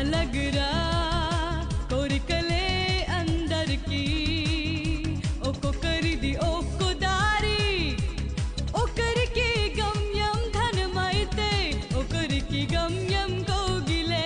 अलग रा कोरिकले अंदर की ओको करी दी ओको दारी ओ कर की गम्यम धन मायते ओ कर की गम्यम को गिले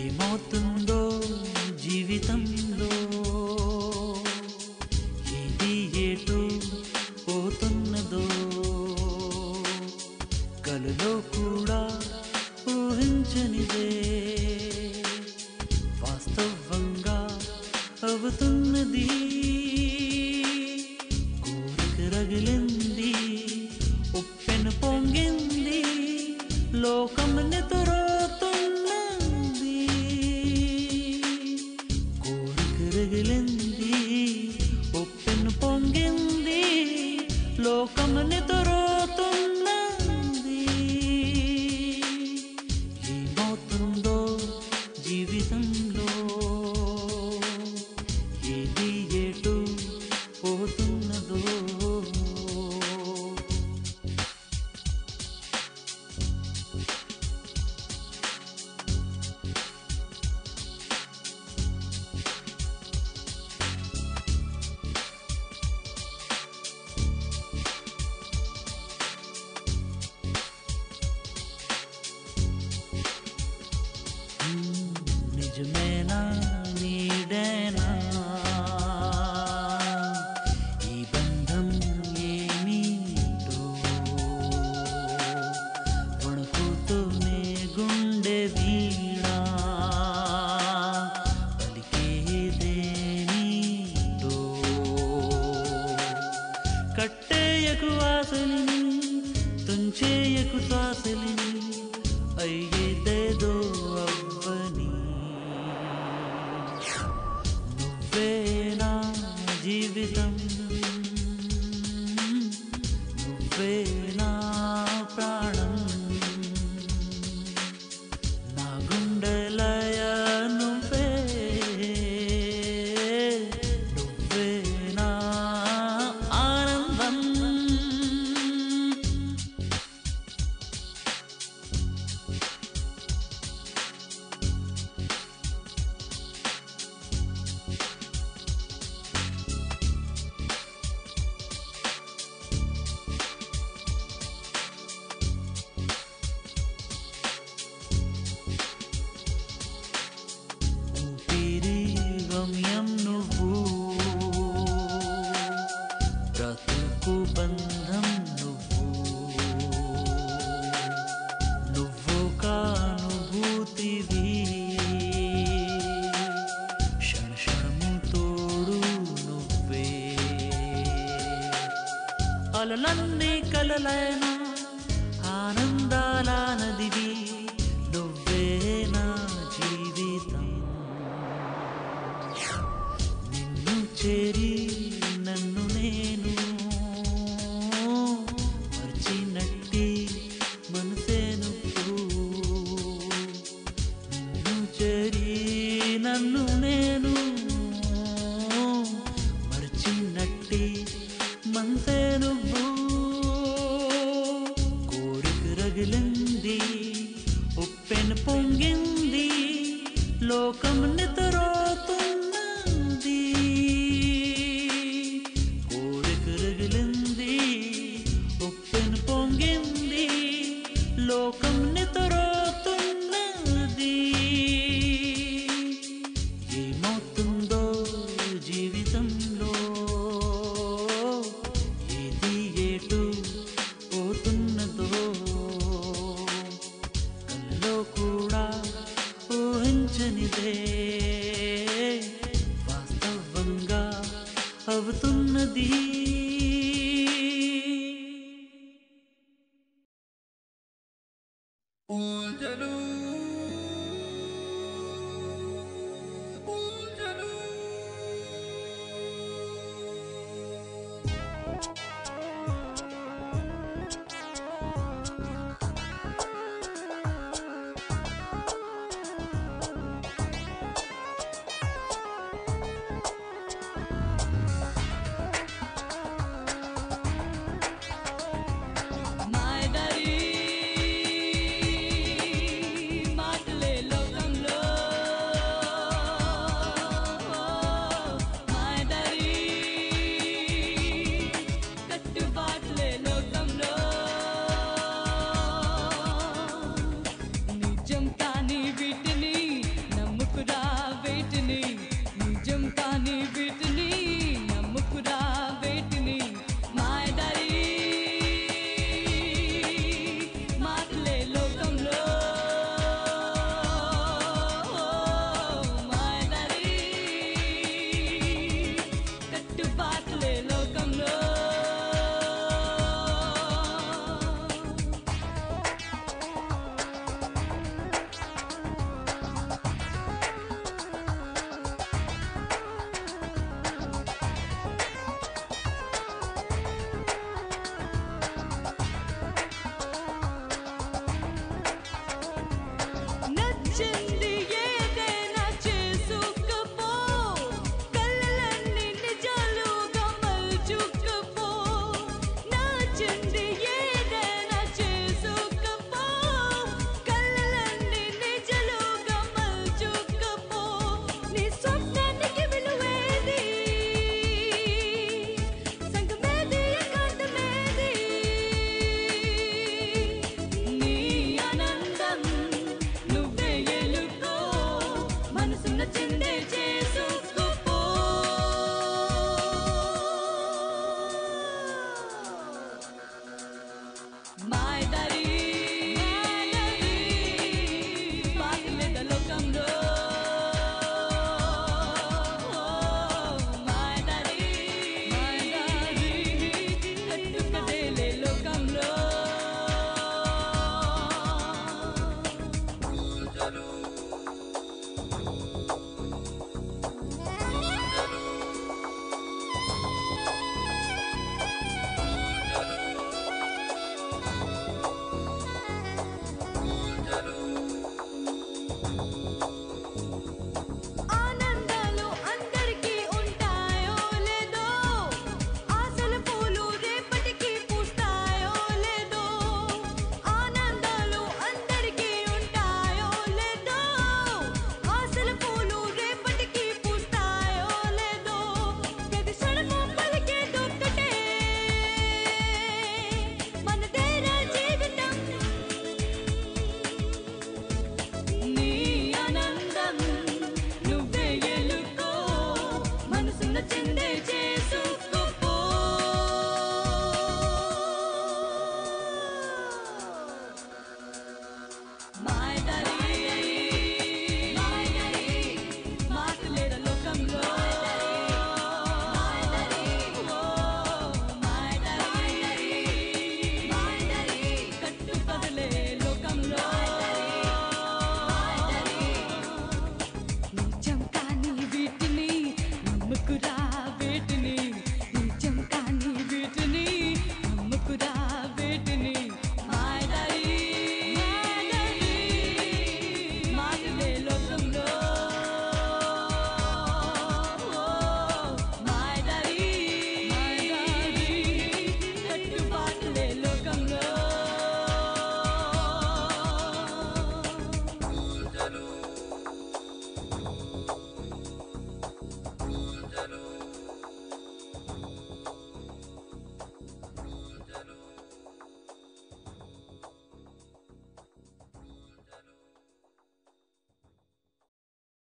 ఏమవుతుందో జీవితంలో, ఇది ఏటో పోతున్నదో కలలో కూడా ఊహించనిదే వాస్తవంగా అవుతున్నది. కోరిక రగిలింది, ఉప్పెన పొంగింది, లోకం నెతురుతున్నది. కోరిక రగిలింది, ఉప్పెన పొంగింది, లోకం నెతురుతున్నది. ఏమవుతుందో జీవితంలో, ఏది ఏటో పోతున్నదో. నిజమేనా నీడేనా ఈ బంధం ఏమిటో, వణుకుతూనే గుండె వీణా పలికేదేమిటో. కట్టేయకు ఆశలిని, తుంచేయకు శ్వాసలిని, అయ్యేదేదో అవ్వని. నువ్వేనా జీవితం, నువ్వేనా ప్రాణం, నా గుండెలయ నువ్వే. నువ్వేనా ఆనందం, గమ్యం నువ్వు, బ్రతుకు బంధం నువ్వు. నువ్వు కానుభూతివి, క్షణక్షణము తోడు నువ్వే. అలలన్నీ కలలైన ఆనందాల నదివి, నువ్వే నా జీవితం. చేరి నన్ను నేను మర్చినట్టి మనసేనుకు, నిన్ను చేరి నన్ను నేను మర్చినట్టి మనసేను. కోరిక రగిలింది, ఉప్పెన పొంగింది, లోకం నిద్రపోతున్నది. లోకం నిద్రపోతున్నది. ఏమవుతుందో జీవితంలో, ఏది ఏటో పోతున్నదో కలలో కూడా ఊహించనిదే వాస్తవంగా అవుతున్నది.